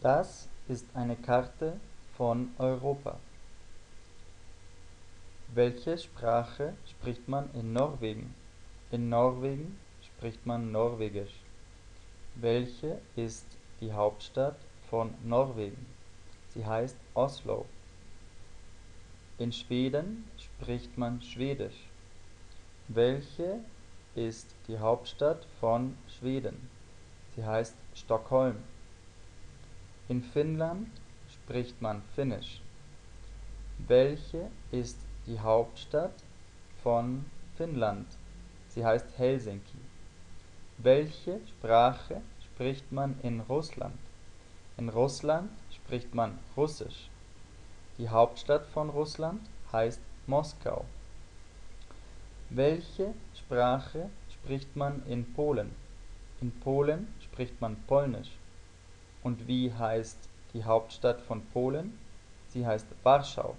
Das ist eine Karte von Europa. Welche Sprache spricht man in Norwegen? In Norwegen spricht man Norwegisch. Welche ist die Hauptstadt von Norwegen? Sie heißt Oslo. In Schweden spricht man Schwedisch. Welche ist die Hauptstadt von Schweden? Sie heißt Stockholm. In Finnland spricht man Finnisch. Welche ist die Hauptstadt von Finnland? Sie heißt Helsinki. Welche Sprache spricht man in Russland? In Russland spricht man Russisch. Die Hauptstadt von Russland heißt Moskau. Welche Sprache spricht man in Polen? In Polen spricht man Polnisch. Und wie heißt die Hauptstadt von Polen? Sie heißt Warschau.